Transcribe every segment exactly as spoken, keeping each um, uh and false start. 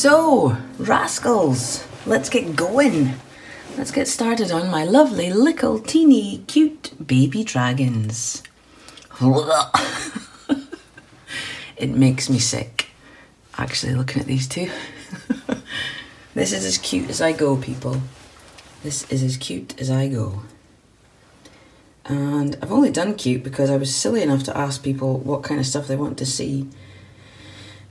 So, rascals, let's get going. Let's get started on my lovely little teeny cute baby dragons. It makes me sick, actually, looking at these two. This is as cute as I go, people. This is as cute as I go. And I've only done cute because I was silly enough to ask people what kind of stuff they want to see.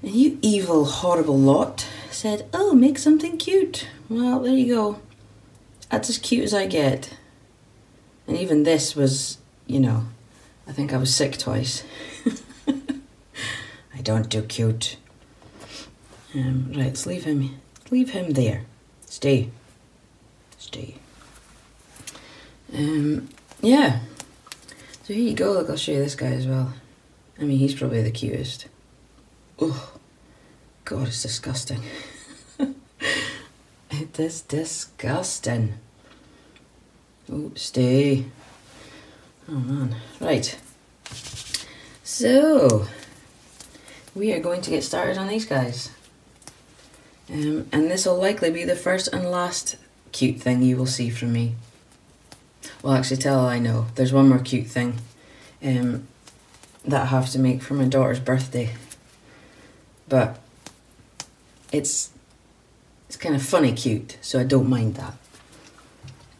And you evil, horrible lot said, oh, make something cute. Well, there you go. That's as cute as I get. And even this was, you know, I think I was sick twice. I don't do cute. Um, right, let's leave him, leave him there. Stay. Stay. Um, yeah. So here you go. Look, I'll show you this guy as well. I mean, he's probably the cutest. Oh, God, it's disgusting. It is disgusting. Oh, stay. Oh, man. Right. So, we are going to get started on these guys. Um, and this will likely be the first and last cute thing you will see from me. Well, actually, tell I know. There's one more cute thing um, that I have to make for my daughter's birthday. But it's it's kind of funny cute, so I don't mind that.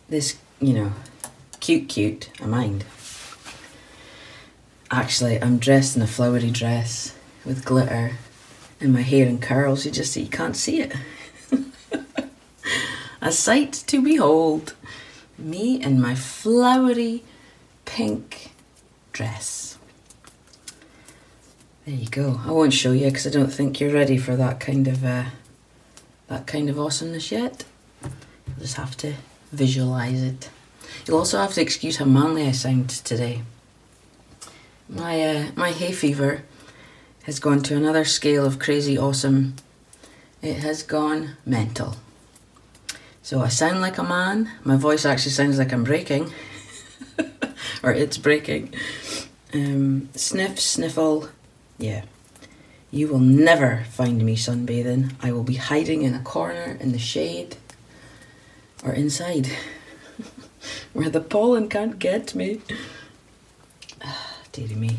This, you know, cute cute, I mind. Actually, I'm dressed in a flowery dress with glitter and my hair in curls, you just you can't see it. A sight to behold. Me and my flowery pink dress. There you go. I won't show you because I don't think you're ready for that kind of uh, that kind of awesomeness yet. You'll just have to visualise it. You'll also have to excuse how manly I sound today. My uh, my hay fever has gone to another scale of crazy awesome. It has gone mental. So I sound like a man. My voice actually sounds like I'm breaking, or it's breaking. Um, sniff, sniffle. Yeah, you will never find me sunbathing. I will be hiding in a corner in the shade or inside where the pollen can't get me. Ah, dearie me.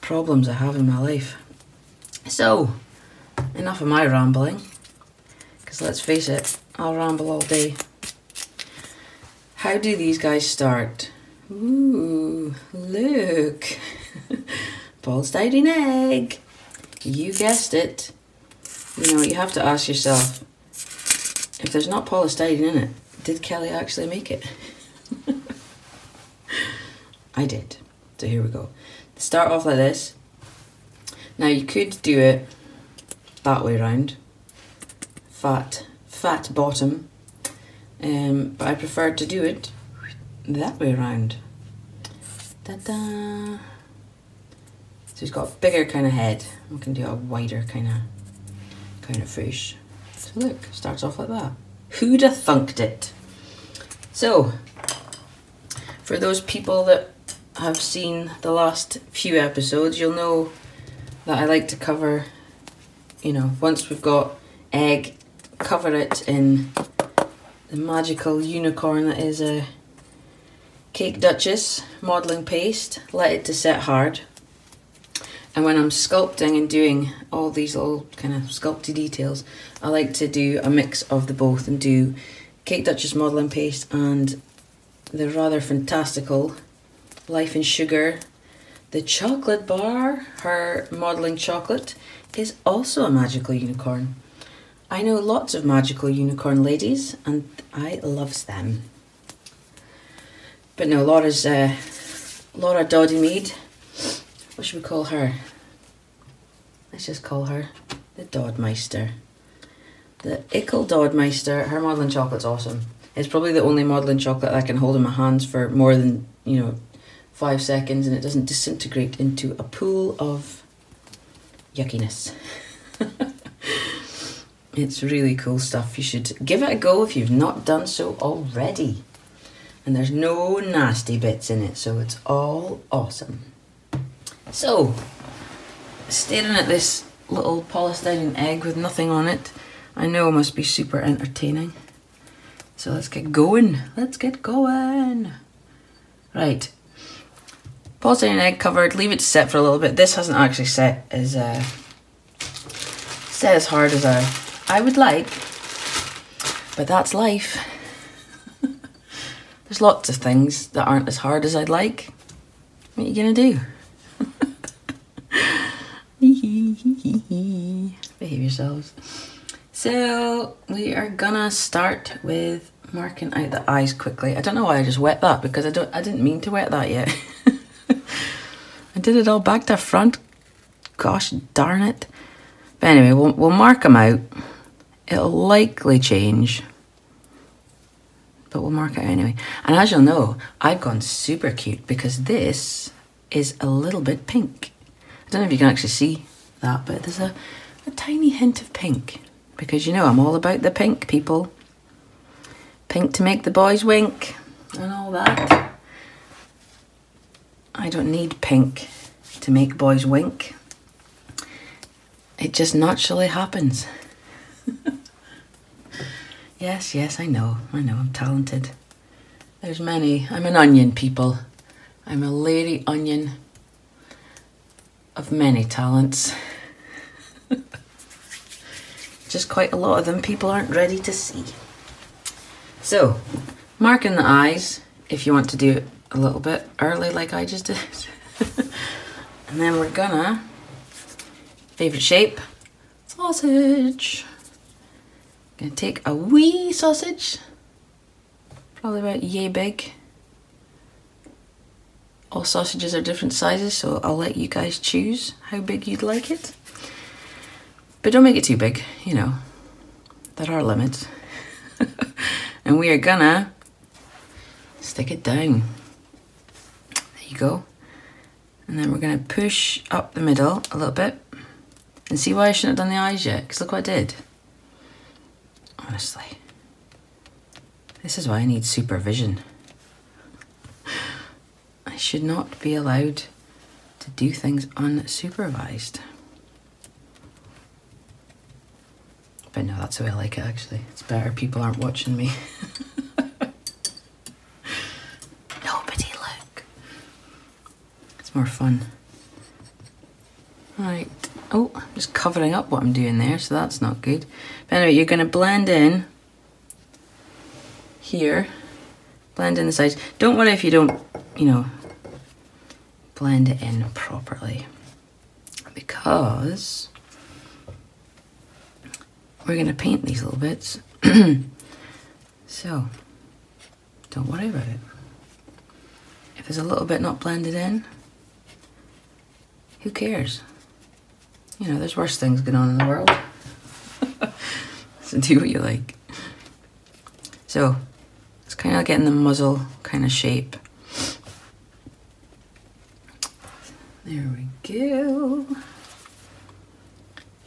Problems I have in my life. So, enough of my rambling, because let's face it, I'll ramble all day. How do these guys start? Ooh, look. Paul's dyed an egg. You guessed it. You know, you have to ask yourself, if there's not polystyrene in it, did Kelly actually make it? I did. So here we go. Start off like this. Now you could do it that way round. Fat, fat bottom. Um, but I preferred to do it that way round. Ta-da! So he's got a bigger kind of head. We can do a wider kind of kind of face. So look, starts off like that. Who'd have thunked it? So, for those people that have seen the last few episodes, you'll know that I like to cover, you know, once we've got egg, cover it in the magical unicorn that is a Kate Dutchess modelling paste. Let it to set hard. And when I'm sculpting and doing all these little kind of sculpty details, I like to do a mix of the both and do Kate Dutchess modelling paste and the rather fantastical Life in Sugar. The chocolate bar, her modelling chocolate, is also a magical unicorn. I know lots of magical unicorn ladies and I loves them. But no, Laura's, uh, Laura Dodimead. What should we call her? Let's just call her the Dodmeister. The Ickle Dodmeister. Her modelling chocolate's awesome. It's probably the only modelling chocolate I can hold in my hands for more than, you know, five seconds and it doesn't disintegrate into a pool of yuckiness. It's really cool stuff. You should give it a go if you've not done so already. And there's no nasty bits in it, so it's all awesome. So, staring at this little polystyrene egg with nothing on it. I know it must be super entertaining. So let's get going. Let's get going. Right. Polystyrene egg covered. Leave it to set for a little bit. This hasn't actually set as uh, set as hard as I I would like. But that's life. There's lots of things that aren't as hard as I'd like. What are you gonna do? Behave yourselves. So we are gonna start with marking out the eyes quickly. I don't know why I just wet that, because I don't I didn't mean to wet that yet. I did it all back to front. Gosh darn it. But anyway, we'll, we'll mark them out. It'll likely change, but we'll mark it out anyway. And as you'll know, I've gone super cute because this is a little bit pink. I don't know if you can actually see that, but there's a, a tiny hint of pink, because you know I'm all about the pink, people. Pink to make the boys wink and all that. I don't need pink to make boys wink. It just naturally happens. Yes, yes, I know, I know, I'm talented. There's many, I'm an onion, people. I'm a lady onion. Of many talents. Just quite a lot of them people aren't ready to see. So, marking the eyes, if you want to do it a little bit early like I just did. And then we're gonna, favorite shape, sausage. Gonna take a wee sausage, probably about yay big. All sausages are different sizes, so I'll let you guys choose how big you'd like it. But don't make it too big, you know. There are limits. And we are gonna stick it down. There you go. And then we're gonna push up the middle a little bit. And see why I shouldn't have done the eyes yet, because look what I did. Honestly. This is why I need supervision. I should not be allowed to do things unsupervised. But no, that's the way I like it, actually. It's better people aren't watching me. Nobody look. It's more fun. Right. Oh, I'm just covering up what I'm doing there, so that's not good. But anyway, you're going to blend in here. Blend in the sides. Don't worry if you don't, you know, blend it in properly, because we're going to paint these little bits. So don't worry about it. If there's a little bit not blended in, who cares? You know, there's worse things going on in the world. So do what you like. So it's kind of getting the muzzle kind of shape. There we go.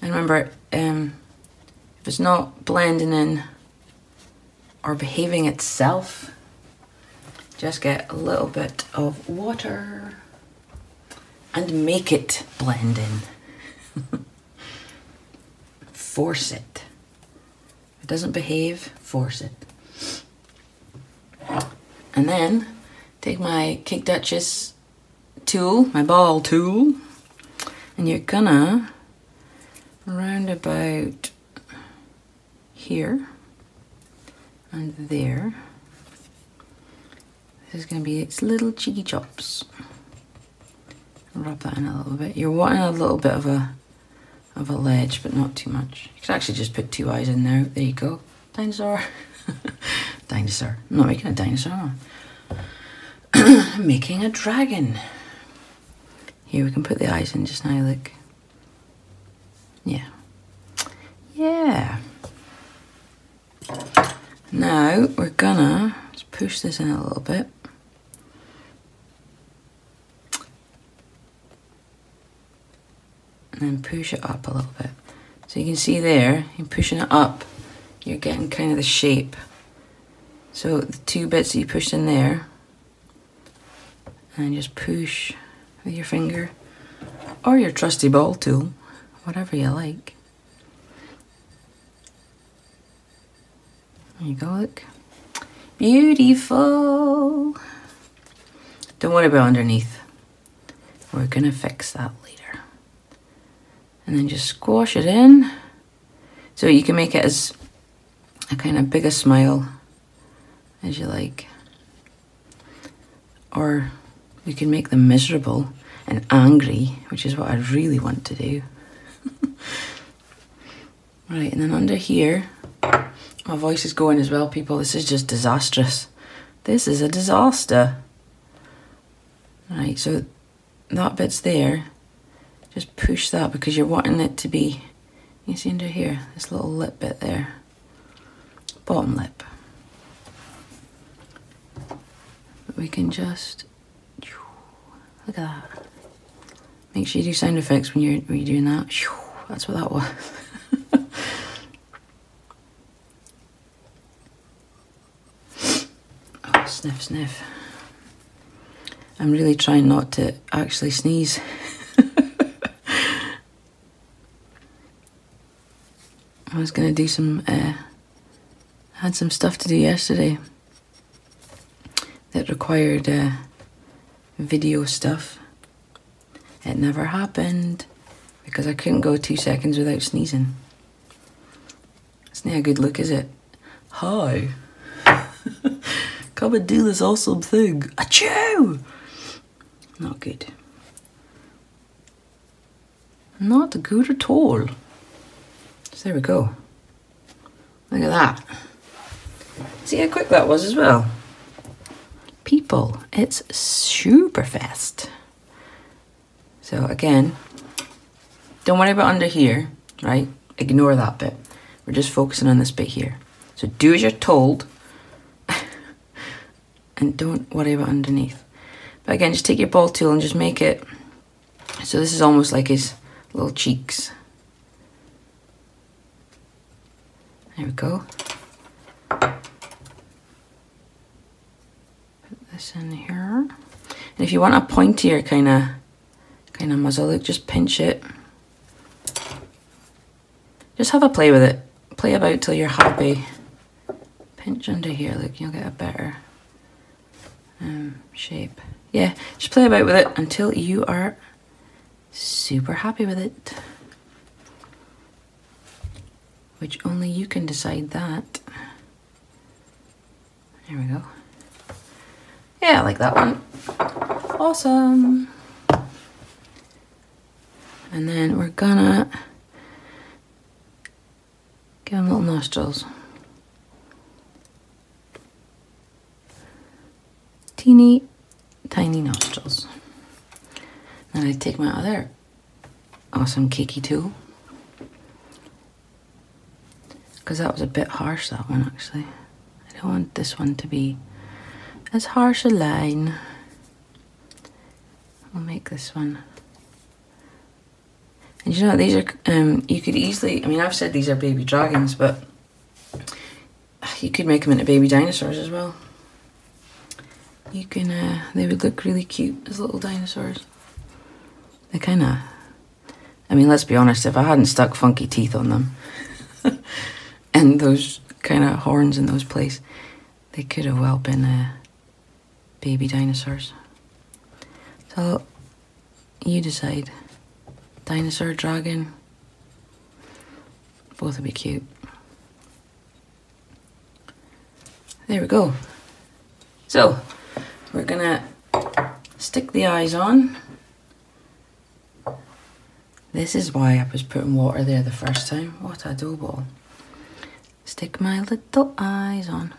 And remember, um, if it's not blending in or behaving itself, just get a little bit of water and make it blend in. Force it. If it doesn't behave, force it. And then take my Kate Dutchess tool, my ball tool, and you're gonna round about here and there. This is gonna be its little cheeky chops. Rub that in a little bit. You're wanting a little bit of a of a ledge, but not too much. You could actually just put two eyes in there. There you go, dinosaur. Dinosaur. I'm not making a dinosaur. Am I? I'm making a dragon. Here, we can put the eyes in just now, look. Yeah. Yeah. Now, we're gonna just push this in a little bit. And then push it up a little bit. So you can see there, you're pushing it up, you're getting kind of the shape. So the two bits that you pushed in there, and just push with your finger or your trusty ball tool, whatever you like. There you go, look. Beautiful. Don't worry about underneath. We're gonna fix that later. And then just squash it in. So you can make it as a kind of big a smile as you like. Or you can make them miserable and angry, which is what I really want to do. Right, and then under here, my voice is going as well, people. This is just disastrous. This is a disaster. Right, so that bit's there. Just push that because you're wanting it to be, you see under here, this little lip bit there. Bottom lip. But we can just, look at that. Make sure you do sound effects when you're, when you're doing that. That's what that was. Oh, sniff, sniff. I'm really trying not to actually sneeze. I was gonna do some, uh, I had some stuff to do yesterday that required uh, video stuff. It never happened because I couldn't go two seconds without sneezing. It's not a good look, is it? Hi. Come and do this awesome thing. Achoo! Not good. Not good at all. So there we go. Look at that. See how quick that was as well. People, it's super fast. So again, don't worry about under here, right? Ignore that bit. We're just focusing on this bit here. So do as you're told and don't worry about underneath. But again, just take your ball tool and just make it. So this is almost like his little cheeks. There we go. Put this in here. And if you want a pointier kind of kind of muzzle, look, just pinch it. Just have a play with it. Play about till you're happy. Pinch under here, look, you'll get a better um, shape. Yeah, just play about with it until you are super happy with it. Which only you can decide that. There we go. Yeah, I like that one. Awesome. And then we're gonna give him little nostrils. Teeny, tiny nostrils. Then I take my other awesome cakey tool. Because that was a bit harsh, that one, actually. I don't want this one to be as harsh a line. We'll make this one. And you know, these are, um, you could easily, I mean, I've said these are baby dragons, but you could make them into baby dinosaurs as well. You can, uh, they would look really cute as little dinosaurs. They kind of, I mean, let's be honest, if I hadn't stuck funky teeth on them, and those kind of horns in those places, they could have well been uh, baby dinosaurs. So you decide. Dinosaur, dragon, both would be cute. There we go. So we're gonna stick the eyes on. This is why I was putting water there the first time. What a dough ball. Stick my little eyes on.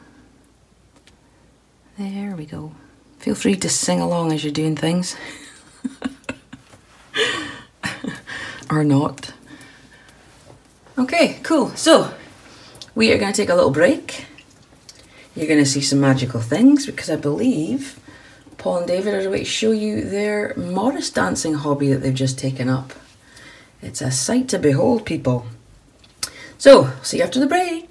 There we go. Feel free to sing along as you're doing things. Or not. Okay, cool. So we are going to take a little break. You're going to see some magical things because I believe Paul and David are going to show you their Morris dancing hobby that they've just taken up. It's a sight to behold, people. So, see you after the break.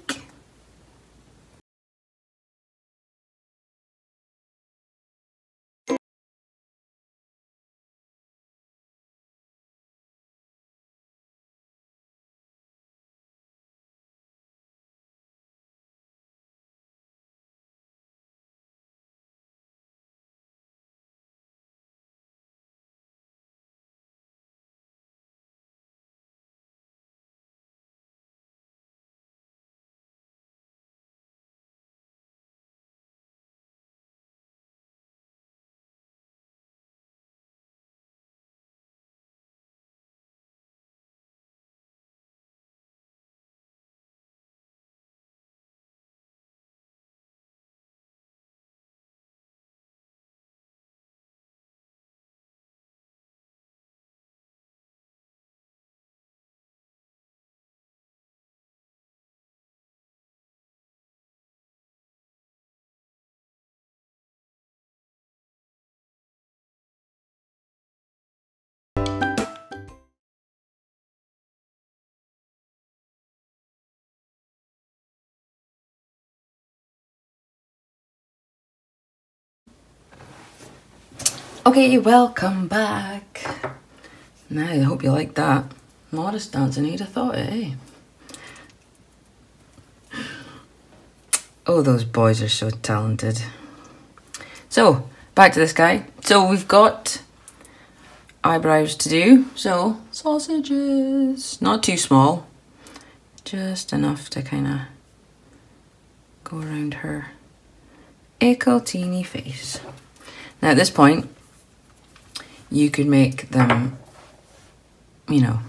Okay, welcome back. Now, I hope you like that. Laura's dancing, who'd have thought it, eh? Oh, those boys are so talented. So, back to this guy. So we've got eyebrows to do. So, sausages. Not too small. Just enough to kind of go around her ecotini face. Now at this point, you could make them, you know,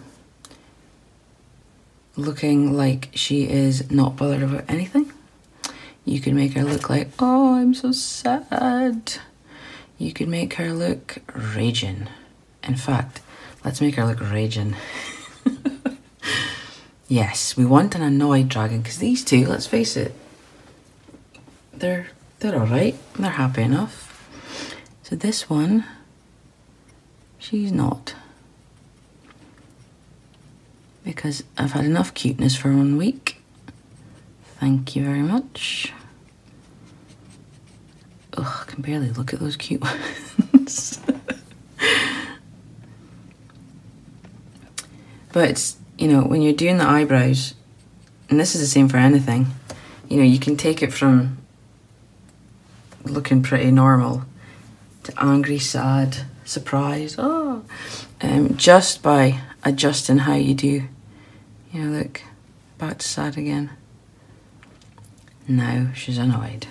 looking like she is not bothered about anything. You could make her look like, oh, I'm so sad. You could make her look raging. In fact, let's make her look raging. Yes, we want an annoyed dragon, because these two, let's face it, they're they're all right. They're happy enough. So this one, she's not. Because I've had enough cuteness for one week. Thank you very much. Ugh, I can barely look at those cute ones. But it's, you know, when you're doing the eyebrows, and this is the same for anything, you know, you can take it from looking pretty normal to angry, sad, surprised, oh, um, just by adjusting how you do. You know, look, back to sad again. Now she's annoyed.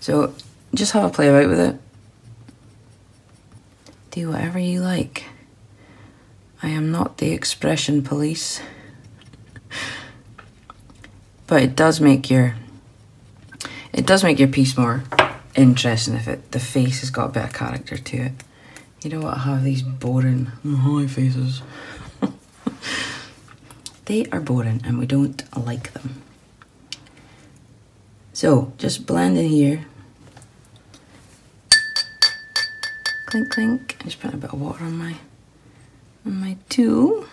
So just have a play about with it. Do whatever you like. I am not the expression police. But it does make your it does make your piece more interesting if it the face has got a bit of character to it. You don't want to have these boring high faces. They are boring and we don't like them. So just blend in here. Clink clink. I just put a bit of water on my on my tool.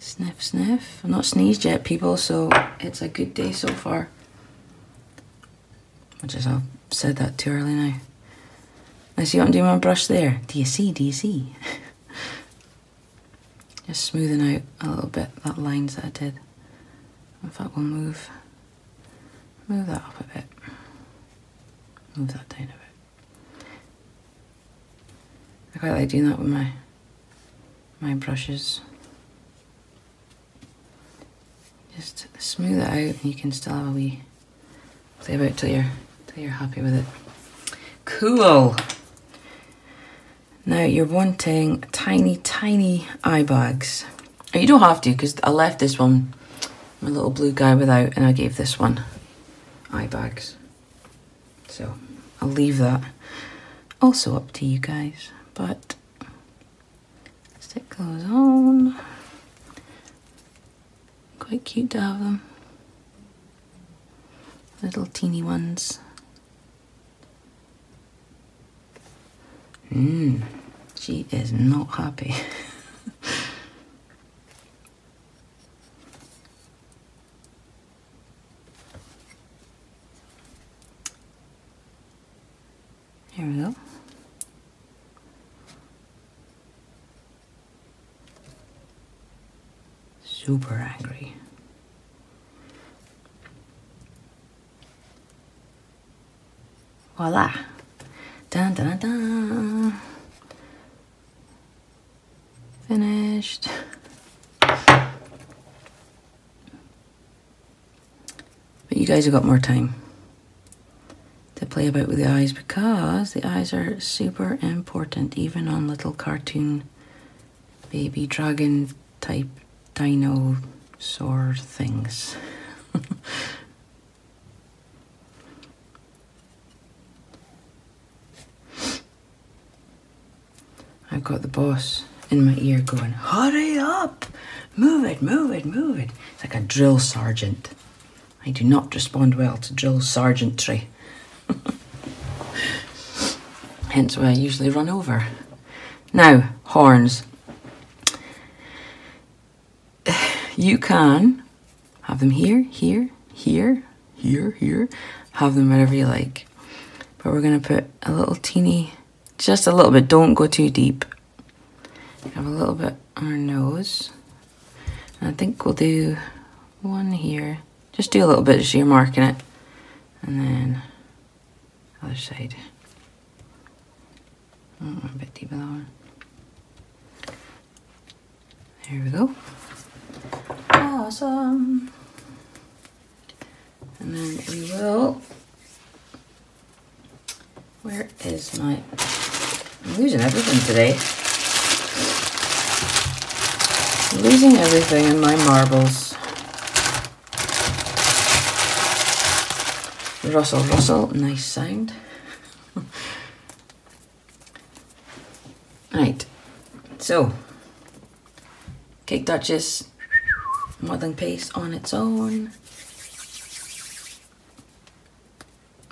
Sniff sniff. I've not sneezed yet, people, so it's a good day so far. Which is, I've said that too early now. I see what I'm doing with my brush there. Do you see? Do you see? Just smoothing out a little bit that lines that I did. In fact, we'll move, move that up a bit. Move that down a bit. I quite like doing that with my my brushes. Just smooth it out, and you can still have a wee play about till you're till you're happy with it. Cool. Now you're wanting tiny, tiny eye bags. You don't have to, because I left this one, my little blue guy, without, and I gave this one eye bags. So I'll leave that also up to you guys. But stick those on. Quite cute to have them. Little teeny ones. Mmm, she is not happy. Here we go. Super angry. Voila. Dun, dun, dun. Finished. But you guys have got more time to play about with the eyes, because the eyes are super important, even on little cartoon baby dragon type dinosaur things. I've got the boss in my ear going, hurry up, move it, move it, move it. It's like a drill sergeant. I do not respond well to drill sergeantry. Hence why I usually run over. Now, horns. You can have them here, here, here, here, here. have them wherever you like. But we're going to put a little teeny, just a little bit, don't go too deep. Have a little bit on our nose. And I think we'll do one here. Just do a little bit, just so you're marking it. And then other side. Oh, a bit deeper that one. There we go. Awesome. And then we will. Where is my? I'm losing everything today. I'm losing everything in my marbles. Rustle, rustle, nice sound. Right, so Kate Dutchess modeling paste on its own.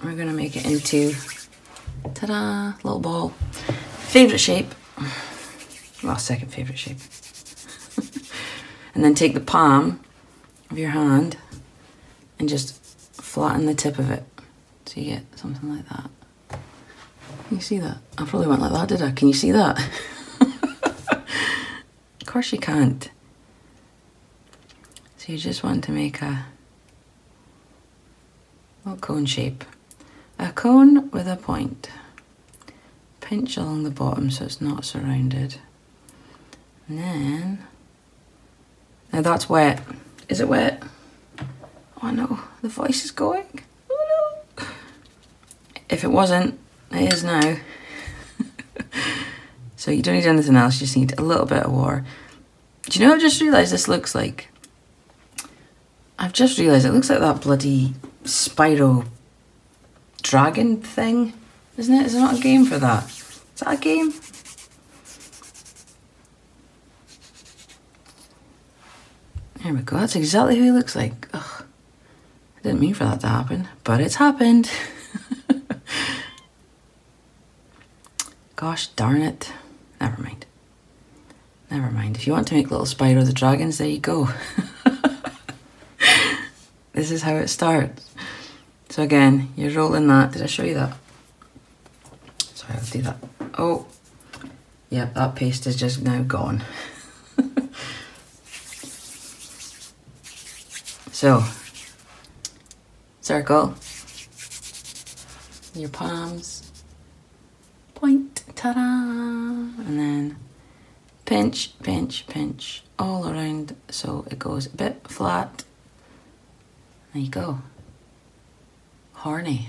We're gonna make it into, ta-da, little ball. Favorite shape, well, second favorite shape. And then take the palm of your hand and just flatten the tip of it, so you get something like that. Can you see that? I probably went like that, did I? Can you see that? Of course you can't. So you just want to make a little cone shape. A cone with a point. Pinch along the bottom so it's not surrounded. And then, now that's wet. Is it wet? Oh no, the voice is going. Oh no. If it wasn't, it is now. So you don't need anything else, you just need a little bit of water. Do you know, I've just realised this looks like... I've just realised it looks like that bloody Spyro dragon thing, isn't it? Is there not a game for that? Is that a game? There we go, that's exactly who he looks like. Ugh. I didn't mean for that to happen, but it's happened. Gosh darn it. Never mind. Never mind. If you want to make little Spyro the Dragons, there you go. This is how it starts. So again, you're rolling that. Did I show you that? Sorry, I'll do that. Oh, yeah, that paste is just now gone. So, circle, your palms, point. Ta-da! And then pinch, pinch, pinch all around so it goes a bit flat. There you go. Horny.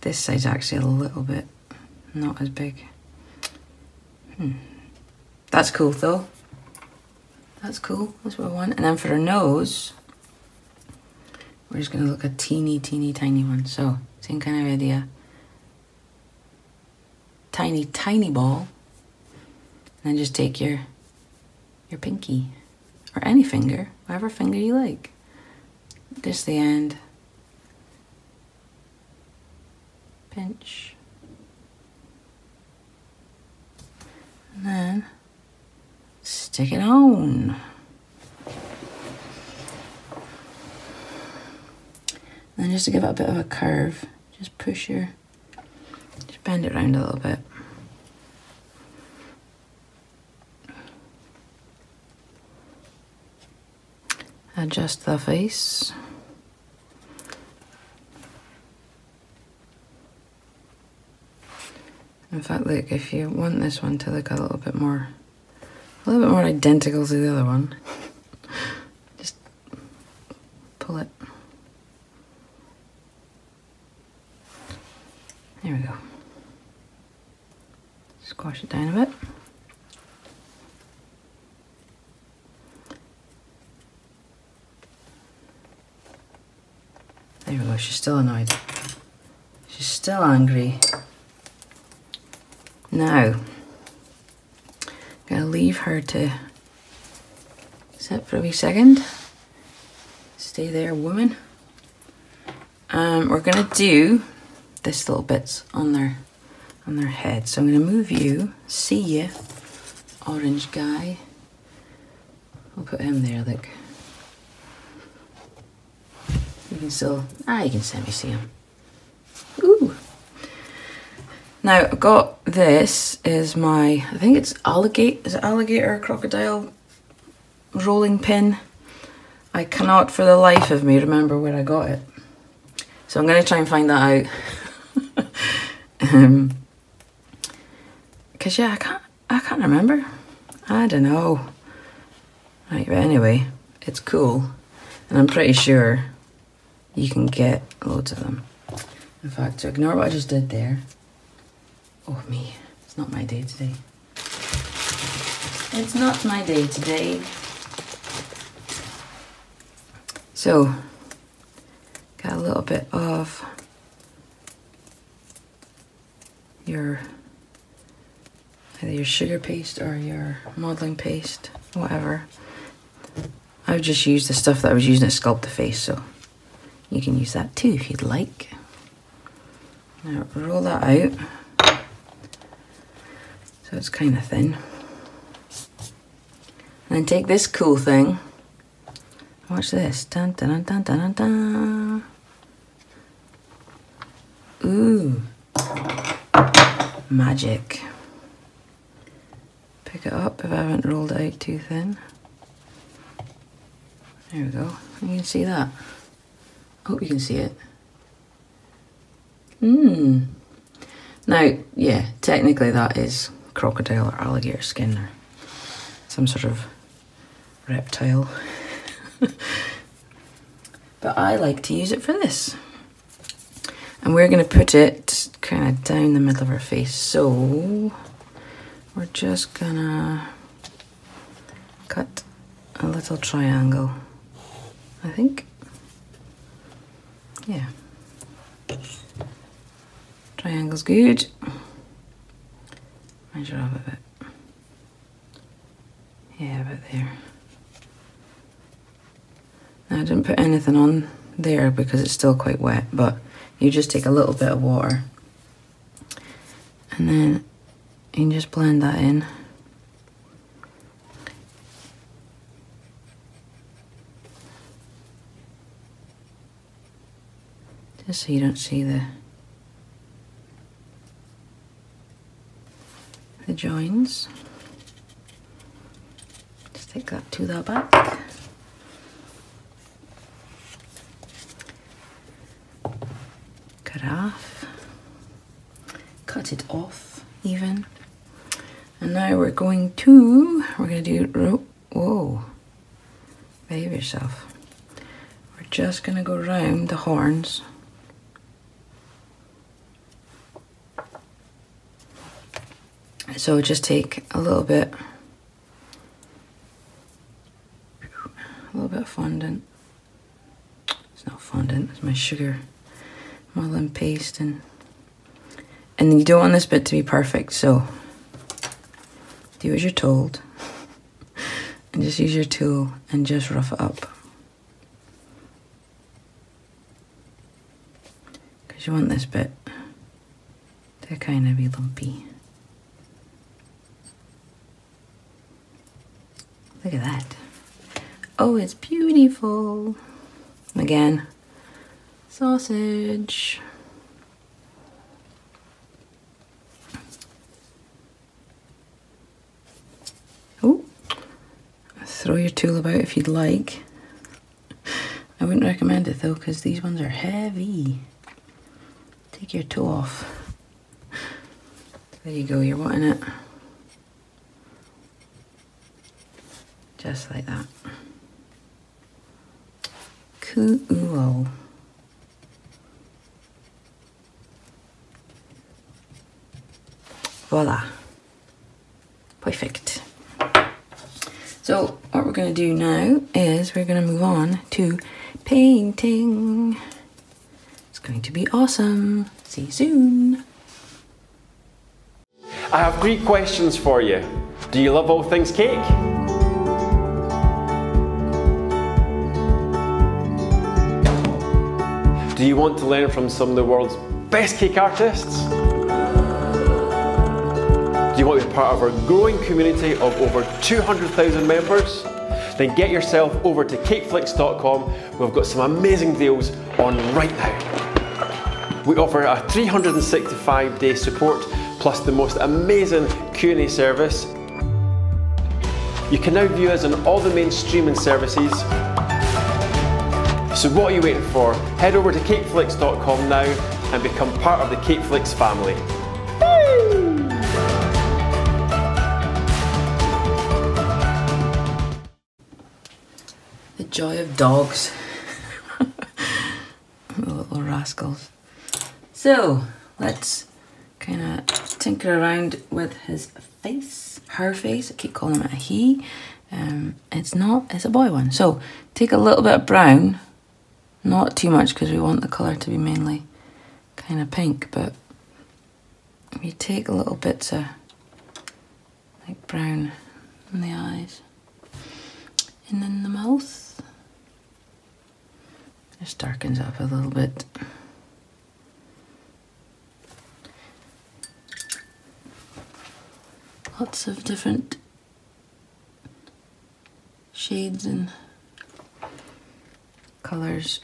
This side's actually a little bit not as big. Hmm. That's cool though. That's cool. That's what I want. And then for our nose, we're just going to look a teeny, teeny, tiny one. So, same kind of idea. Tiny, tiny ball. And then just take your your pinky, or any finger, whatever finger you like. Just the end. Pinch. And then, stick it on. And then just to give it a bit of a curve, just push your, just bend it around a little bit. Adjust the face. In fact, look, if you want this one to look a little bit more, a little bit more identical to the other one, just pull it. There we go. Squash it down a bit. There we go, she's still annoyed. She's still angry. Now, I'm gonna leave her to sit for a wee second. Stay there, woman. Um, we're gonna do this little bits on their on their head. So I'm gonna move you, see you, orange guy. I'll put him there, look. can still, ah, you can semi-see them. Ooh. Now, I've got, this is my, I think it's alligator, is it alligator, crocodile rolling pin? I cannot for the life of me remember where I got it. So I'm going to try and find that out. um, Cause yeah, I can't, I can't remember. I don't know. Right, but anyway, it's cool. And I'm pretty sure you can get loads of them. In fact, to ignore what I just did there. Oh me, it's not my day today. It's not my day today. So, got a little bit of your, either your sugar paste or your modelling paste, whatever. I've just used the stuff that I was using to sculpt the face, so you can use that too if you'd like. Now roll that out, so it's kind of thin. And then take this cool thing, watch this, dun dun dun dun dun dun. Ooh, magic. Pick it up if I haven't rolled it out too thin. There we go. You can see that. I hope you can see it. Mmm. Now, yeah, technically that is crocodile or alligator skin or some sort of reptile. But I like to use it for this. And we're going to put it kind of down the middle of her face. So we're just gonna cut a little triangle, I think. Yeah. Triangle's good. Measure up a bit. Yeah, about there. Now, I didn't put anything on there because it's still quite wet, but you just take a little bit of water and then you can just blend that in. Just so you don't see the the joins. Just take that to the back. Cut off. Cut it off even. And now we're going to, we're going to do, whoa, behave yourself. We're just going to go round the horns. So just take a little bit, a little bit of fondant. It's not fondant, it's my sugar modeling paste. And, and you don't want this bit to be perfect, so do as you're told and just use your tool and just rough it up. Because you want this bit to kind of be lumpy. Look at that. Oh, it's beautiful. Again, sausage. Throw your tool about if you'd like. I wouldn't recommend it though, because these ones are heavy. Take your tool off. There you go, you're wanting it. Just like that. Cool. Voila. Perfect. So what we're going to do now is we're going to move on to painting. It's going to be awesome. See you soon. I have three questions for you. Do you love all things cake? Do you want to learn from some of the world's best cake artists? Do you want to be part of our growing community of over two hundred thousand members? then get yourself over to kate flicks dot com. We've got some amazing deals on right now. We offer a three hundred sixty-five day support plus the most amazing Q and A service. You can now view us on all the main streaming services. So what are you waiting for? Head over to kate flicks dot com now and become part of the Kate Flicks family. The joy of dogs. The little rascals. So let's kind of tinker around with his face, her face. I keep calling it a he. Um, it's not, it's a boy one. So take a little bit of brown, not too much because we want the colour to be mainly kind of pink, but you take little bits of like brown in the eyes and then the mouth. Just darkens up a little bit. Lots of different shades and colours.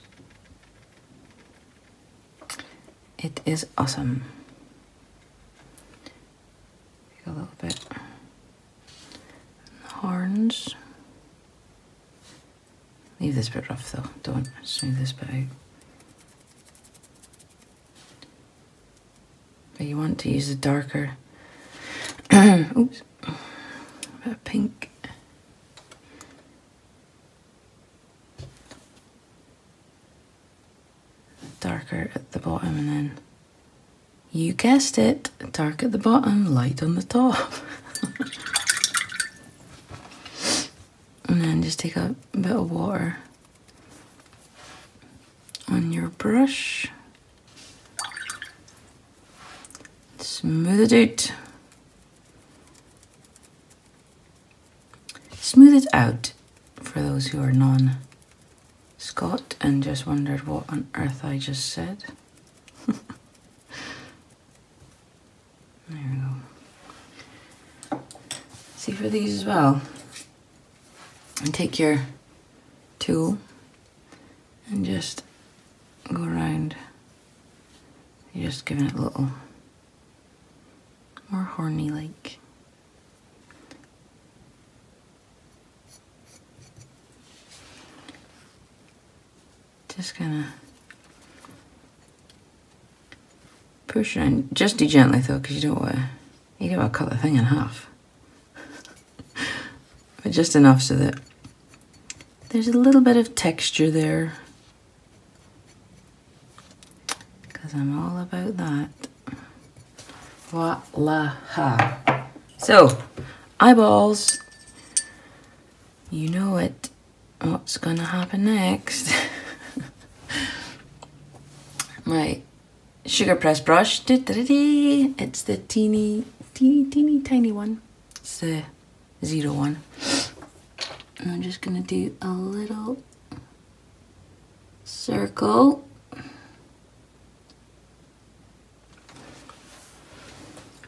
It is awesome. Take a little bit. The horns. Leave this bit rough though, don't smooth this bit out. But you want to use the darker, oops, a bit of pink. Darker at the bottom, and then, you guessed it, dark at the bottom, light on the top. And then just take a bit of water on your brush, smooth it out. Smooth it out for those who are non Scott and just wondered what on earth I just said. There we go. See, for these as well, and take your tool and just go around. You're just giving it a little more horny like. Just kind of push around. Just do gently though, because you don't want to, you don't want to cut the thing in half. But just enough so that there's a little bit of texture there. Because I'm all about that. Voila. So, eyeballs. You know it. What's going to happen next? My sugar press brush, it's the teeny, teeny, teeny, tiny one. It's the zero one. And I'm just gonna do a little circle.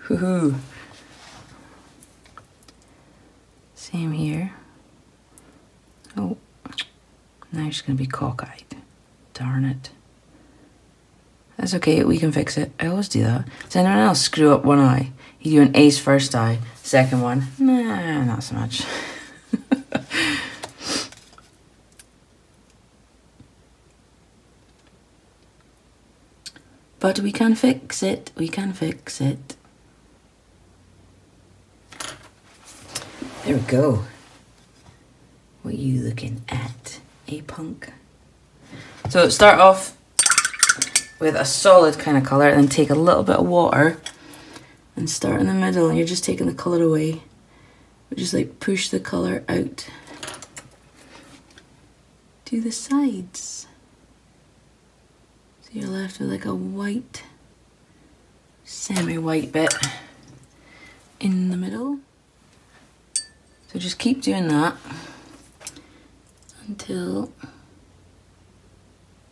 Woohoo. Same here. Oh, now she's gonna be cockeyed. Darn it. That's okay, we can fix it. I always do that. Does anyone else screw up one eye? You do an ace first eye, second one. Nah, not so much. But we can fix it, we can fix it. There we go. What are you looking at, a punk? So start off with a solid kind of colour, and then take a little bit of water and start in the middle, and you're just taking the colour away, but just like push the colour out to the sides. So you're left with like a white, semi-white bit in the middle. So just keep doing that until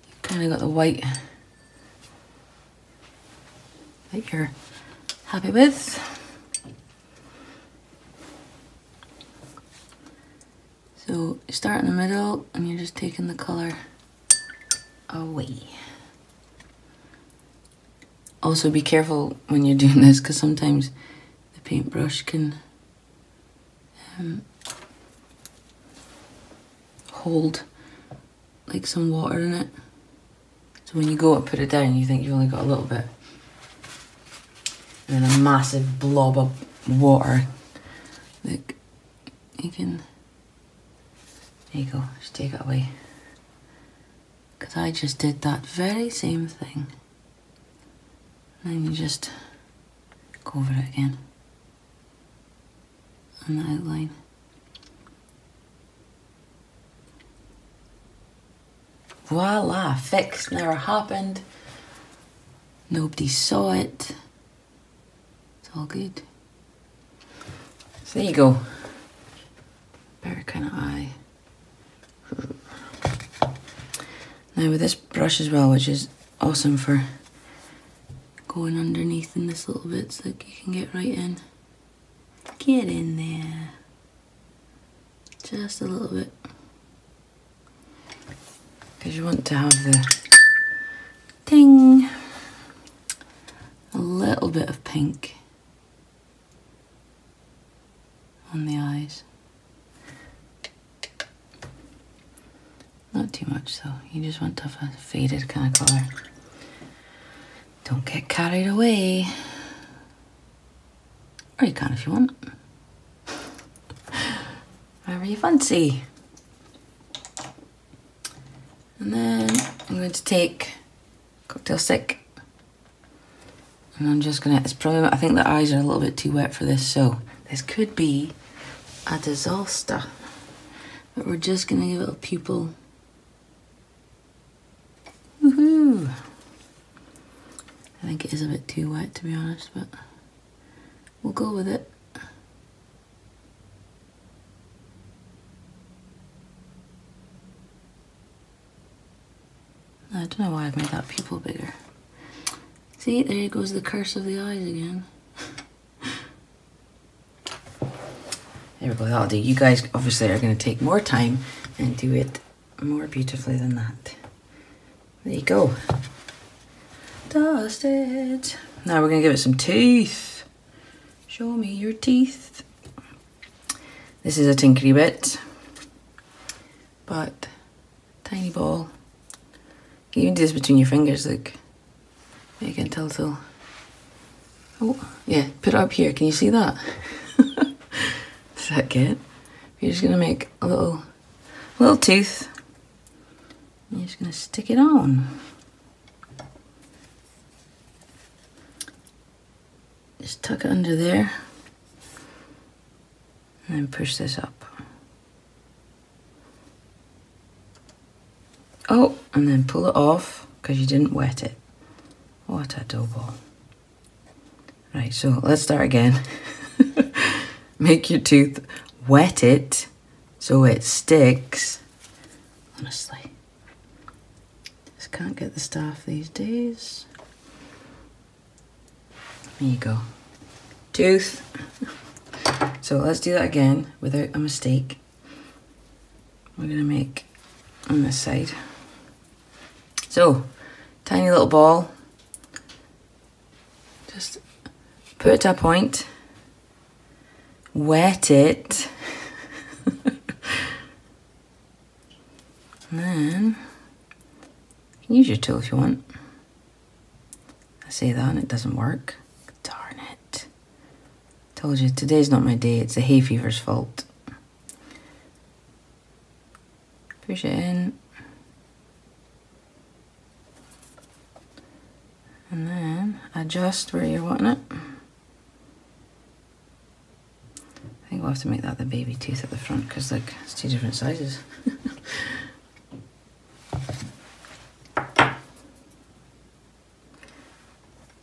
you've kind of got the white that you're happy with. So You start in the middle and you're just taking the color away. Also be careful when you're doing this, because sometimes the paintbrush can um, hold like some water in it. So when you go to put it down, you think you've only got a little bit. And then a massive blob of water. Look, you can, there you go, just take it away. Because I just did that very same thing. And then you just go over it again on the outline. Voila, fixed, never happened. Nobody saw it. All good. So there you go. Better kind of eye. Now with this brush as well, which is awesome for going underneath in this little bit so that you can get right in. Get in there. Just a little bit. Because you want to have the ting. A little bit of pink on the eyes. Not too much though, you just want to have a faded kind of colour. Don't get carried away. Or you can if you want. Whatever you fancy. And then I'm going to take Cocktail Stick. And I'm just gonna, it's probably, I think the eyes are a little bit too wet for this, so this could be a disaster, but we're just gonna give it a pupil. Woohoo! I think it is a bit too wet, to be honest, but we'll go with it. I don't know why I've made that pupil bigger. See, there goes the curse of the eyes again. There we go, that'll do. You guys obviously are going to take more time and do it more beautifully than that. There you go. Dusted. Now we're going to give it some teeth. Show me your teeth. This is a tinkery bit, but tiny ball. You can do this between your fingers, look. Make it telltale. Oh, yeah, put it up here. Can you see that? Does that get? You're just going to make a little, little tooth. And you're just going to stick it on. Just tuck it under there. And then push this up. Oh, and then pull it off because you didn't wet it. What a dough ball. Right, so let's start again. Make your tooth, wet it so it sticks. Honestly, just can't get the staff these days. There you go. Tooth. So let's do that again without a mistake. We're gonna make on this side. So, tiny little ball. Just put it to a point, wet it, and then you can use your tool if you want. I say that and it doesn't work. Darn it. Told you, today's not my day, it's the hay fever's fault. Push it in. And then adjust where you're wanting it. I think we'll have to make that the baby tooth at the front because like it's two different sizes.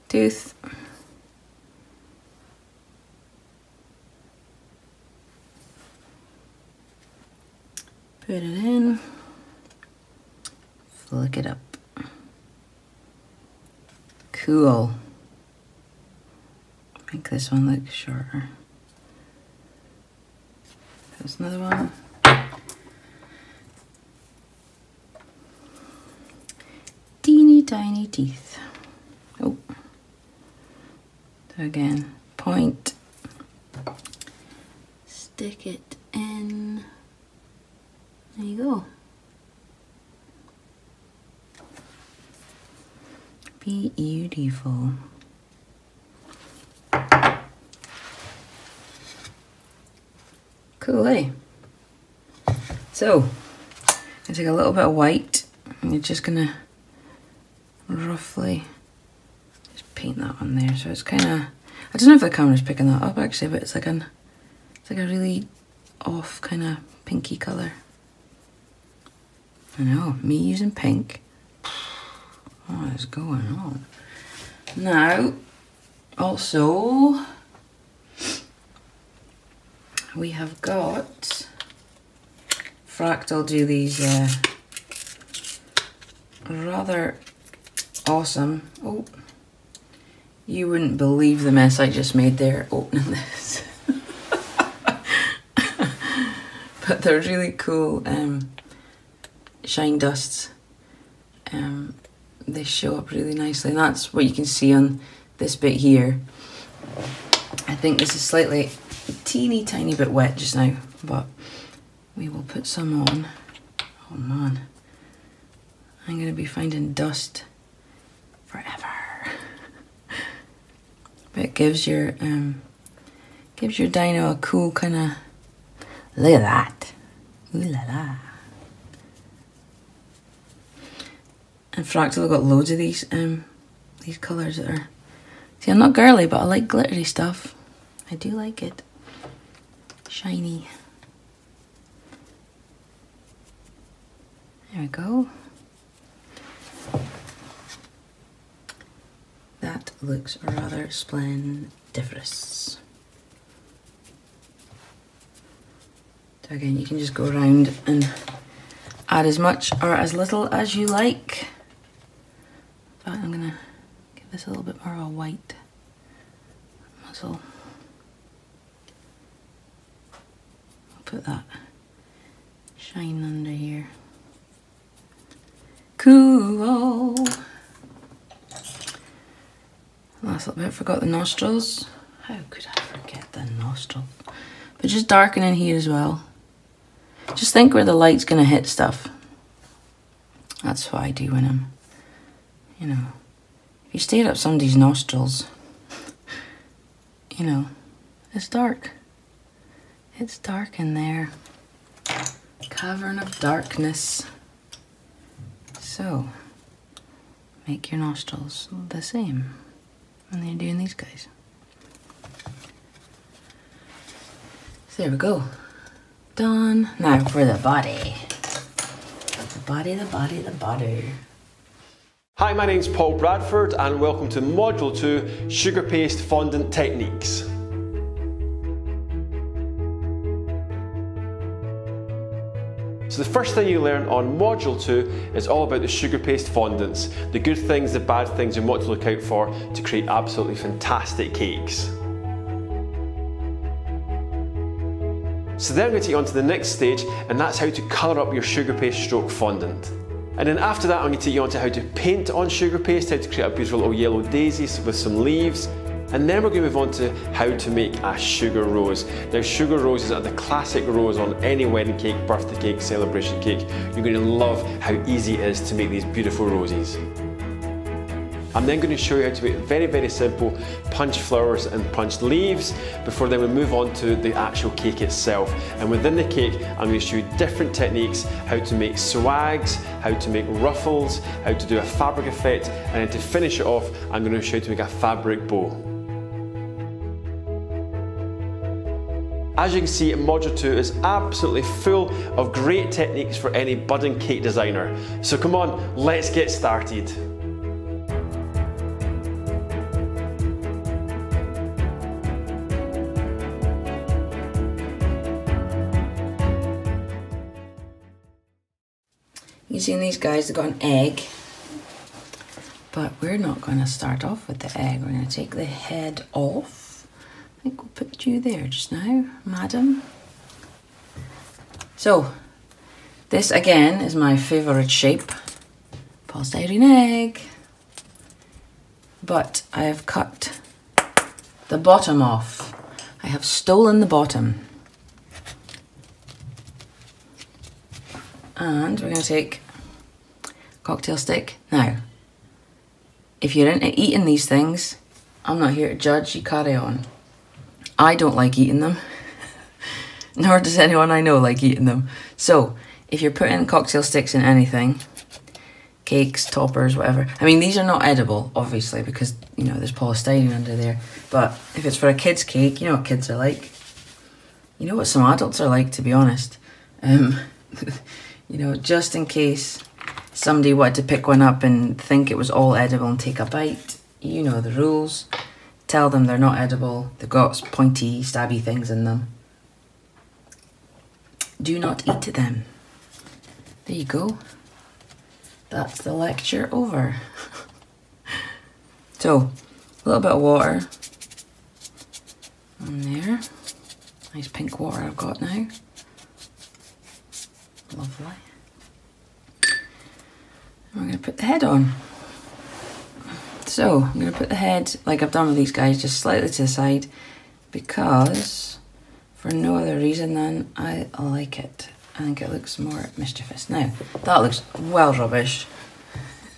Tooth. Put it in. Flick it up. Cool. Make this one look shorter. There's another one. tiny teeth. Oh. So again, point, stick it in, there you go. Beautiful. Cool, eh? So, I take a little bit of white and you're just gonna roughly just paint that on there. So it's kind of, I don't know if the camera's picking that up actually, but it's like an, it's like a really off kind of pinky color. I know, me using pink. What is going on? Now, also, we have got Fractal do these uh, rather awesome. Oh, you wouldn't believe the mess I just made there opening this. But they're really cool um, shine dusts. Um, they show up really nicely, and that's what you can see on this bit here. I think this is slightly teeny tiny bit wet just now, but we will put some on. Oh man, I'm gonna be finding dust forever. But it gives your um gives your dino a cool kind of look at that. Ooh la la. And Fractal have got loads of these um these colours that are, see, I'm not girly, but I like glittery stuff. I do like it. Shiny. There we go. That looks rather splendiferous. So again, you can just go around and add as much or as little as you like. But I'm gonna give this a little bit more of a white muzzle. I'll put that shine under here. Cool. Last little bit, I forgot the nostrils. How could I forget the nostrils? But just darken in here as well. Just think where the light's gonna hit stuff. That's what I do when I'm, you know, if you stare up somebody's nostrils, you know, it's dark. It's dark in there. Cavern of darkness. So, make your nostrils the same when you're doing these guys. So there we go. Done. Now for the body. The body, the body, the body. Hi, my name's Paul Bradford and welcome to Module two, Sugar Paste Fondant Techniques. So the first thing you learn on Module two is all about the sugar paste fondants, the good things, the bad things, and what to look out for to create absolutely fantastic cakes. So then I'm going to take you on to the next stage, and that's how to colour up your sugar paste stroke fondant. And then after that I'm going to take you on to how to paint on sugar paste, how to create a beautiful little yellow daisy with some leaves. And then we're going to move on to how to make a sugar rose. Now sugar roses are the classic rose on any wedding cake, birthday cake, celebration cake. You're going to love how easy it is to make these beautiful roses. I'm then going to show you how to make very, very simple punched flowers and punched leaves before then we move on to the actual cake itself. And within the cake, I'm going to show you different techniques, how to make swags, how to make ruffles, how to do a fabric effect, and then to finish it off, I'm going to show you to make a fabric bow. As you can see, Module two is absolutely full of great techniques for any budding cake designer. So come on, let's get started. You see in these guys, they've got an egg, but we're not going to start off with the egg. We're going to take the head off. I think we'll put you there just now, madam. So, this again is my favourite shape. Paul's Dairy and Egg. but I have cut the bottom off. I have stolen the bottom. And we're going to take cocktail stick. Now, if you're into eating these things, I'm not here to judge, you carry on. I don't like eating them, nor does anyone I know like eating them. So, if you're putting cocktail sticks in anything, cakes, toppers, whatever. I mean, these are not edible, obviously, because, you know, there's polystyrene under there. But if it's for a kid's cake, you know what kids are like. You know what some adults are like, to be honest. Um, you know, just in case somebody wanted to pick one up and think it was all edible and take a bite, you know the rules. Tell them they're not edible. They've got pointy, stabby things in them. Do not eat them. There you go. That's the lecture over. So, a little bit of water on there. Nice pink water I've got now. Lovely. We're going to put the head on. So, I'm going to put the head, like I've done with these guys, just slightly to the side, because for no other reason than I like it. I think it looks more mischievous. Now, that looks well rubbish.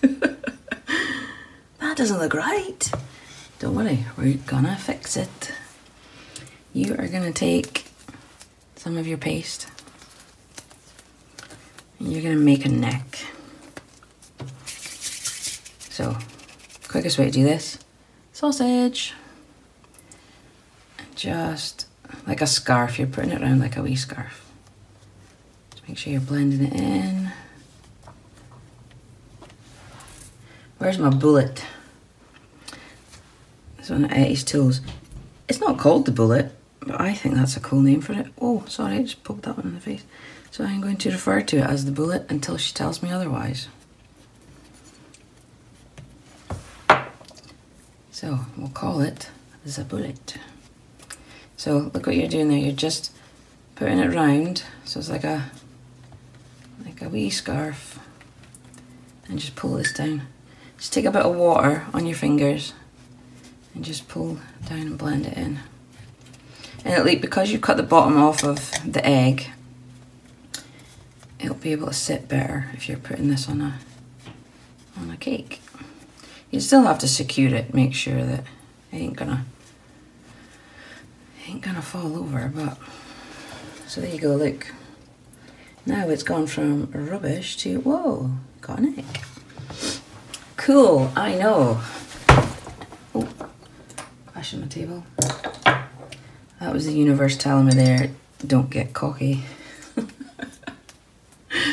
That doesn't look right. Don't worry, we're gonna fix it. You are gonna take some of your paste and you're gonna make a neck. So, quickest way to do this, sausage. Just like a scarf, you're putting it around like a wee scarf. Make sure you're blending it in. Where's my bullet? It's one of Ettie's tools. It's not called the bullet, but I think that's a cool name for it. Oh, sorry, I just poked that one in the face. So I'm going to refer to it as the bullet until she tells me otherwise. So we'll call it the bullet. So look what you're doing there. You're just putting it round, so it's like a a wee scarf, and just pull this down. Just take a bit of water on your fingers and just pull down and blend it in. And at least because you cut the bottom off of the egg, it'll be able to sit better if you're putting this on a on a cake. You still have to secure it, make sure that it ain't gonna it ain't gonna fall over, but so there you go, look. Now it's gone from rubbish to, whoa, got an egg. Cool, I know. Oh, crashing my table. That was the universe telling me there, don't get cocky. All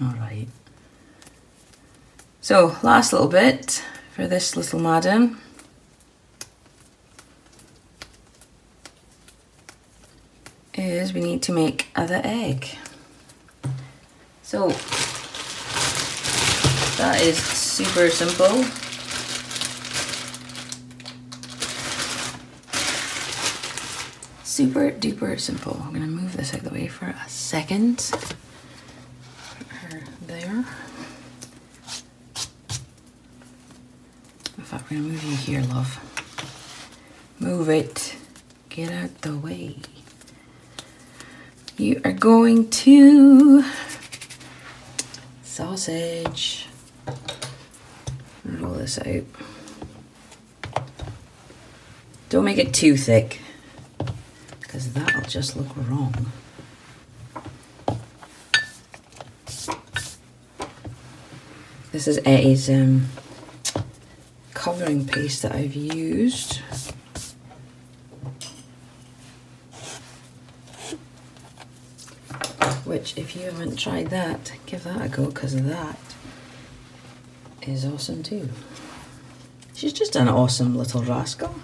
right. So last little bit for this little madam. Is we need to make the egg. So, that is super simple. Super duper simple. I'm gonna move this out of the way for a second. Put her there. In fact, we're gonna move you here, love. Move it. Get out the way. You are going to sausage. Roll this out. Don't make it too thick, because that'll just look wrong. This is Ettie's um, covering paste that I've used. Which, if you haven't tried that, give that a go, because that is awesome too. She's just an awesome little rascal.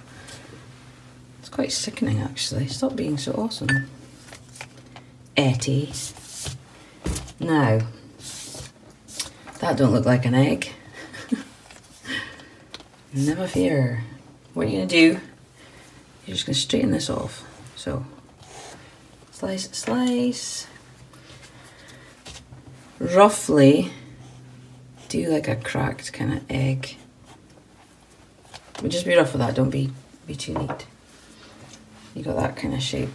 It's quite sickening, actually. Stop being so awesome, Ettie. Now, that don't look like an egg. Never fear. What you're gonna do, you're just gonna straighten this off. So, slice, slice. Roughly do like a cracked kind of egg We'll just be rough with that, don't be, be too neat. You got that kind of shape.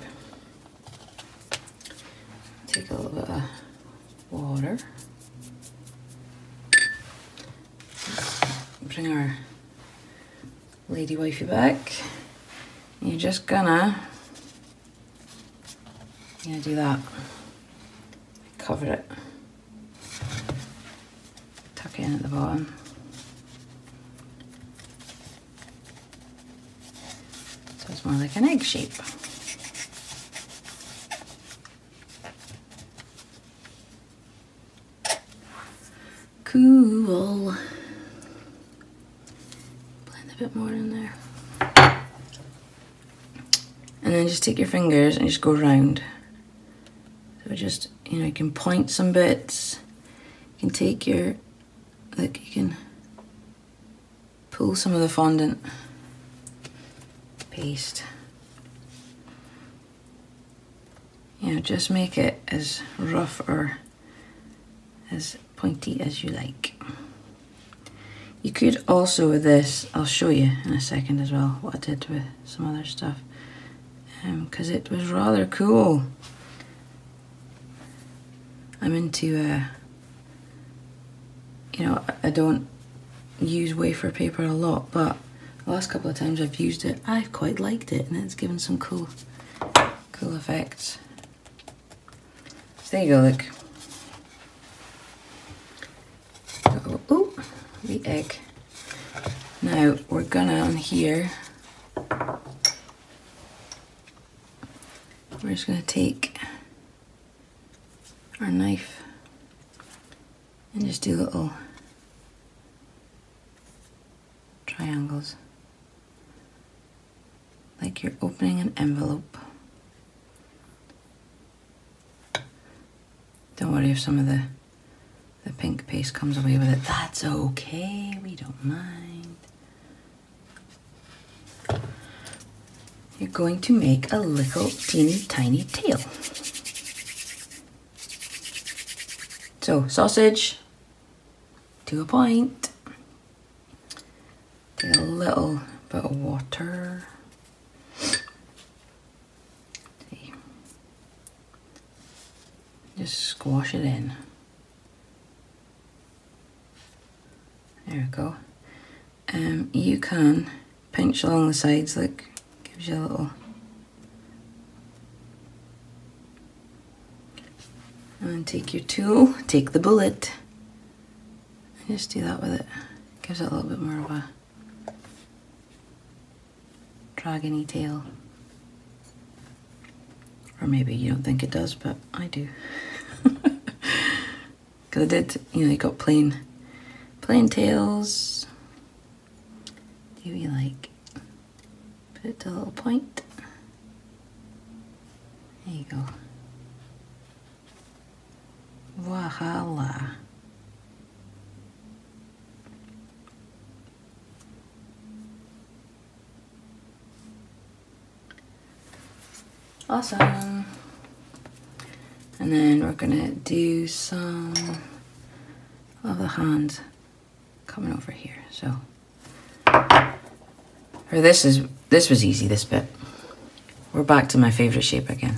Take a little bit of water. Bring our lady wifey back. You're just gonna, yeah, do that. Cover it. Tuck it in at the bottom. So it's more like an egg shape. Cool. Blend a bit more in there. And then just take your fingers and just go round. So just, you know, you can point some bits. You can take your, like, you can pull some of the fondant paste. You know, just make it as rough or as pointy as you like. You could also with this, I'll show you in a second as well what I did with some other stuff, because um, it was rather cool. I'm into, uh, you know, I don't use wafer paper a lot, but the last couple of times I've used it, I've quite liked it, and it's given some cool, cool effects. So there you go, look. Oh, oh, the egg. Now we're gonna on here, we're just gonna take our knife and just do little triangles, like you're opening an envelope. Don't worry if some of the the pink paste comes away with it, that's okay, we don't mind. You're going to make a little teeny tiny tail. So, sausage, to a point. Take a little bit of water. Just squash it in. There we go. Um, you can pinch along the sides, like, gives you a little. And take your tool, take the bullet, and just do that with it. Gives it a little bit more of a dragony tail. Or maybe you don't think it does, but I do. Because I did, you know, you got plain, plain tails. Do you like? Put it to a little point. There you go. Voila. Awesome. And then we're gonna do some of the hands coming over here. So, or this is this was easy. This bit. We're back to my favorite shape again.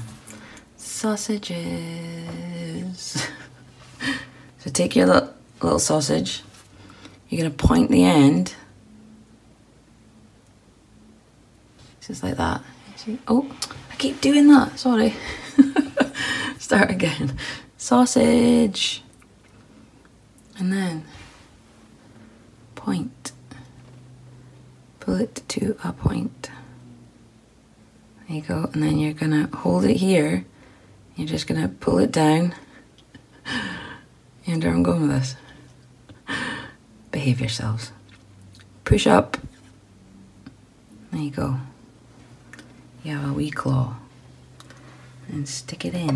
Sausages. So take your little, little sausage, you're going to point the end, just like that. See? Oh, I keep doing that, sorry. Start again. Sausage. And then point. Pull it to a point. There you go, and then you're going to hold it here, you're just going to pull it down. You know where I'm going with this? Behave yourselves. Push up. There you go. You have a wee claw. And stick it in.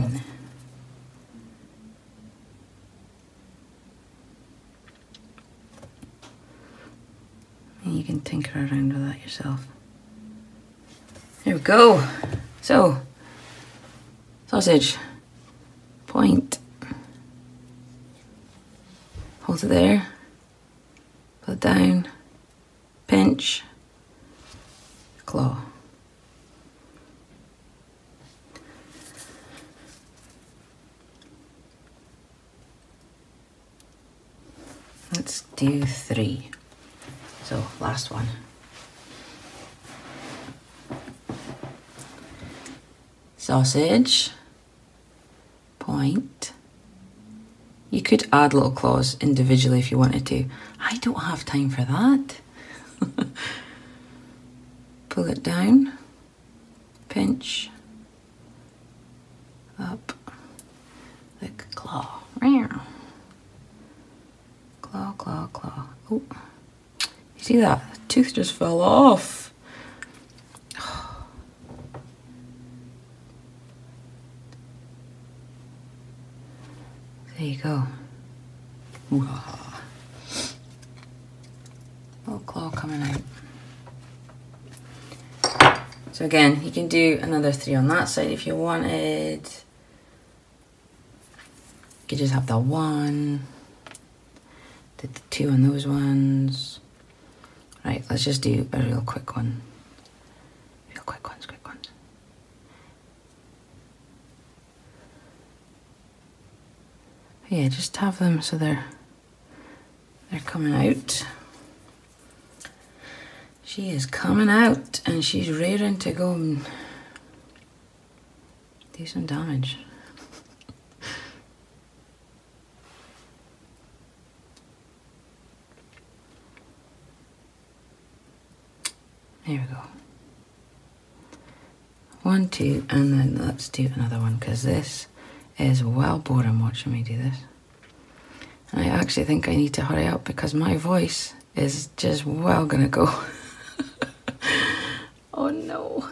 And you can tinker around with that yourself. There we go. So, sausage. Point. Hold it there, pull it down, pinch, claw. Let's do three. So, last one. Sausage, point. You could add little claws individually if you wanted to. I don't have time for that. Pull it down, pinch, up, the claw. Claw, claw, claw. Oh, you see that? The tooth just fell off. There you go. Wow. Little claw coming out. So again, you can do another three on that side if you wanted. You could just have the one. Did the two on those ones. Right, let's just do a real quick one. Real quick ones, quick ones. Yeah, just have them so they're they're coming out. She is coming out and she's raring to go and do some damage. There we go. One, two, and then let's do another one because this is well boring watching me do this. And I actually think I need to hurry up because my voice is just well gonna go. Oh no.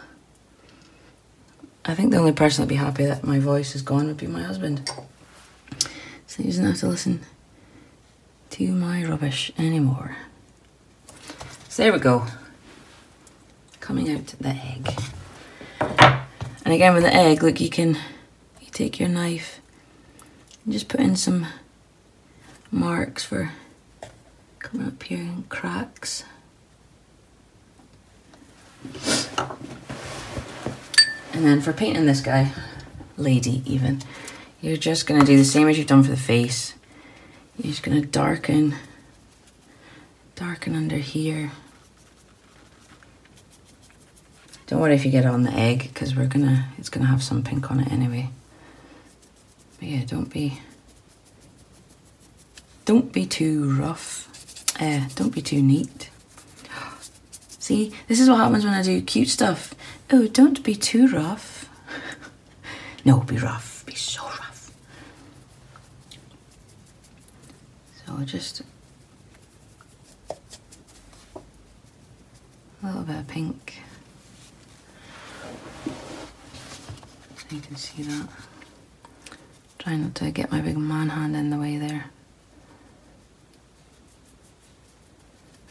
I think the only person that'd be happy that my voice is gone would be my husband. So he doesn't have to listen to my rubbish anymore. So there we go. Coming out the egg. And again with the egg, look, you can you take your knife and just put in some marks for coming up here and cracks. And then for painting this guy, lady even, you're just gonna do the same as you've done for the face. You're just gonna darken, darken under here. Don't worry if you get it on the egg, because we're gonna, it's gonna have some pink on it anyway. But yeah, don't be, don't be too rough. Uh, don't be too neat. See, this is what happens when I do cute stuff. Oh, don't be too rough. No, be rough, be so rough. So I'll just, a little bit of pink. You can see that. Try not to get my big man hand in the way there.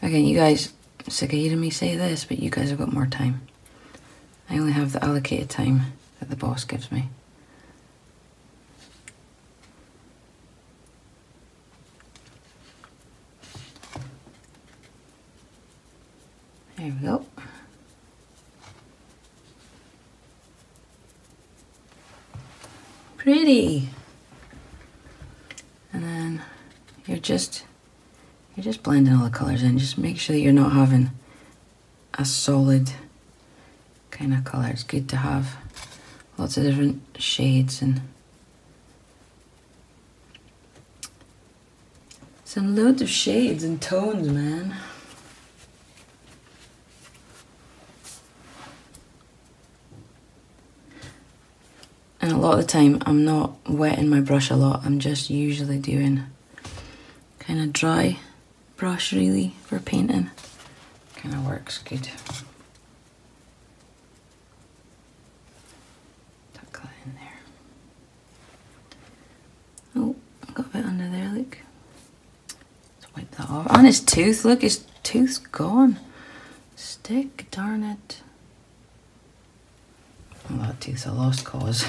Again, you guys, sick of hearing me say this, but you guys have got more time. I only have the allocated time that the boss gives me. There we go. Pretty. And then you're just you're just blending all the colours in. Just make sure that you're not having a solid kind of colour. It's good to have lots of different shades and some loads of shades and tones, man. And a lot of the time, I'm not wetting my brush a lot. I'm just usually doing kind of dry brush, really, for painting. Kind of works good. Tuck that in there. Oh, got a bit under there, look. Let's wipe that off. And his tooth, look, his tooth's gone. Stick, darn it. Well, that tooth's a lost cause.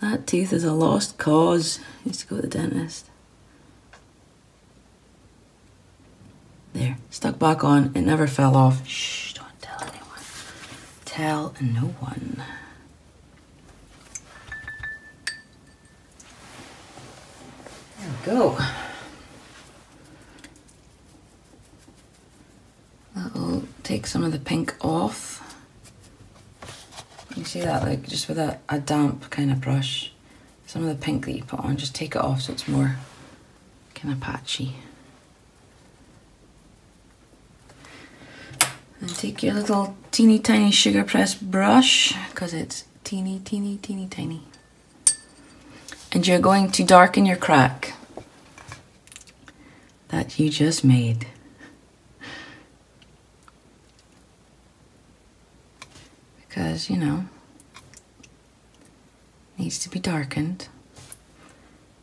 That tooth is a lost cause. Needs to go to the dentist. There, stuck back on, it never fell off. Shh, don't tell anyone. Tell no one. There we go. That'll take some of the pink off. You see that, like, just with a, a damp kind of brush, some of the pink that you put on, just take it off so it's more kind of patchy. And take your little teeny tiny sugar press brush, because it's teeny, teeny, teeny, tiny. And you're going to darken your crack that you just made. Because, you know, it needs to be darkened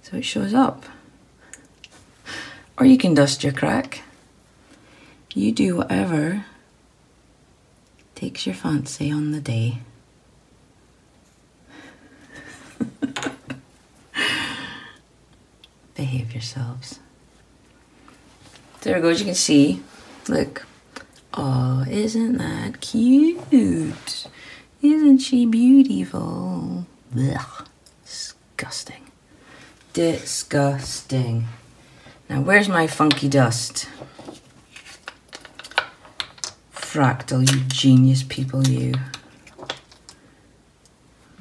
so it shows up. Or you can dust your crack. You do whatever takes your fancy on the day. Behave yourselves. There it goes, you can see, look. Oh, isn't that cute? Isn't she beautiful? Blech. Disgusting. Disgusting. Now, where's my funky dust? Fractal, you genius people, you.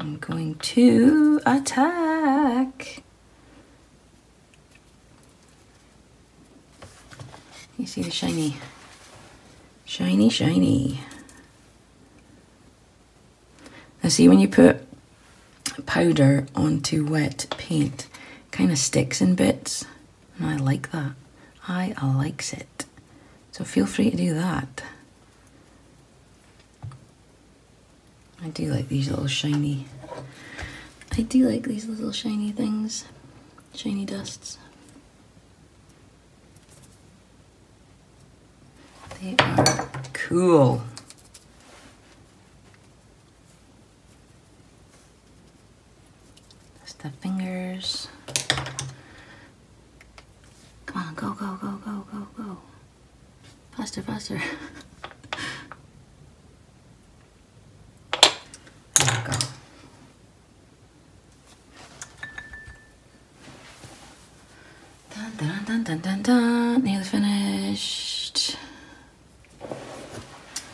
I'm going to attack. You see the shiny? Shiny, shiny. Now see, when you put powder onto wet paint, it kind of sticks in bits, and I like that. I likes it. So feel free to do that. I do like these little shiny, I do like these little shiny things, shiny dusts. They are cool. Just the fingers. Come on, go, go, go, go, go, go. Faster, faster. There we go. Dun, dun, dun, dun, dun, dun. Nearly finished.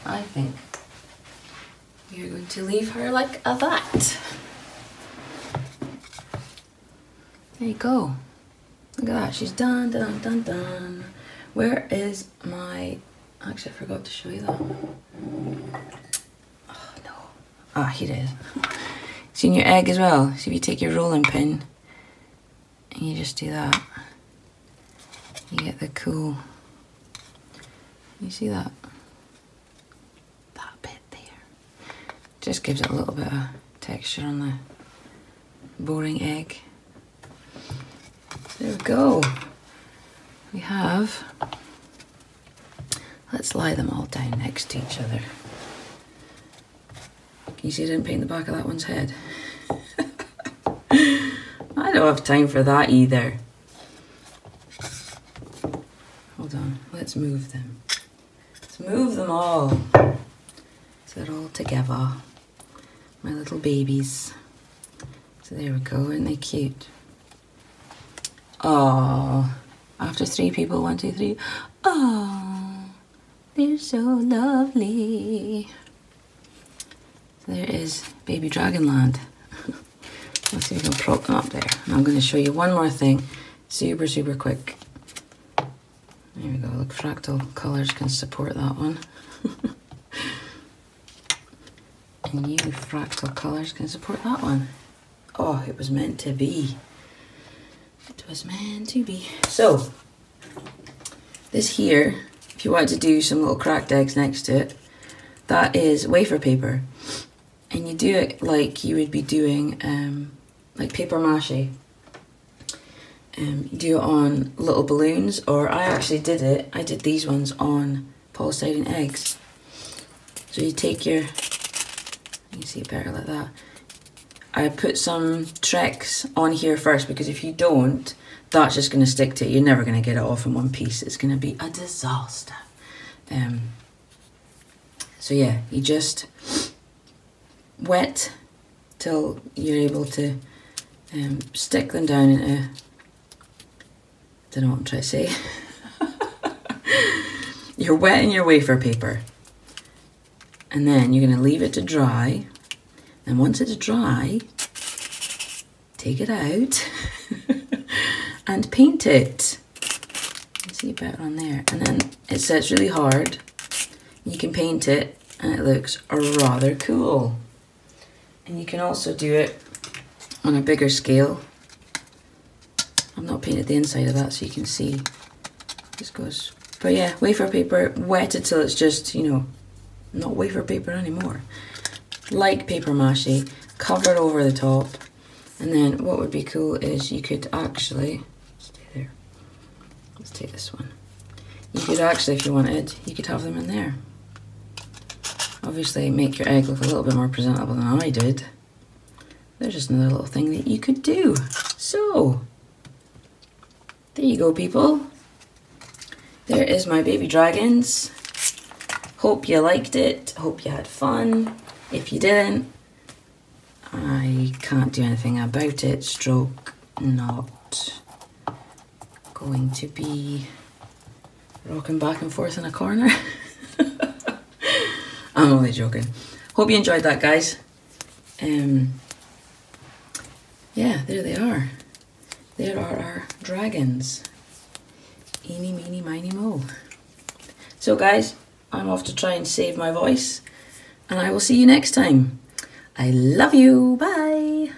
I think you're going to leave her like a that. There you go. Look at that, she's done, done, done, done. Where is my, actually I forgot to show you that. Oh no. Ah, here it is. It's in your egg as well. So if you take your rolling pin and you just do that, you get the cool, you see that? Just gives it a little bit of texture on the boring egg. There we go. We have, let's lie them all down next to each other. Can you see I didn't paint the back of that one's head? I don't have time for that either. Hold on, let's move them. Let's move them all. So they're all together. My little babies. So there we go, aren't they cute? Oh, after three people, one, two, three. Oh, they're so lovely. So there is baby Dragonland. Let's see if we can prop them up there. And I'm going to show you one more thing, super, super quick. There we go, look, Fractal Colors can support that one. And you, Fractal Colors, can support that one. Oh, it was meant to be. It was meant to be. So, this here, if you want to do some little cracked eggs next to it, that is wafer paper. And you do it like you would be doing, um, like paper mache. Um, you do it on little balloons, or I actually did it. I did these ones on polystyrene eggs. So you take your... You can see it better like that. I put some Trex on here first because if you don't, that's just going to stick to it. You're never going to get it off in one piece. It's going to be a disaster. Um, so yeah, you just wet till you're able to um, stick them down into, I don't know what I'm trying to say. You're wetting your wafer paper. And then you're going to leave it to dry. And once it's dry, take it out and paint it. You see better on there. And then it sets really hard. You can paint it and it looks rather cool. And you can also do it on a bigger scale. I've not painted the inside of that so you can see. This goes. But yeah, wafer paper, wet it till it's just, you know, not wafer paper anymore. Like paper mache, covered over the top. And then what would be cool is you could actually, stay there, let's take this one. You could actually, if you wanted, you could have them in there. Obviously make your egg look a little bit more presentable than I did. There's just another little thing that you could do. So, there you go, people. There is my baby dragons. Hope you liked it. Hope you had fun. If you didn't, I can't do anything about it. Stroke not going to be rocking back and forth in a corner. I'm only joking. Hope you enjoyed that, guys. Um, yeah, there they are. There are our dragons. Eeny, meeny, miny, moe. So guys, I'm off to try and save my voice, and I will see you next time. I love you. Bye.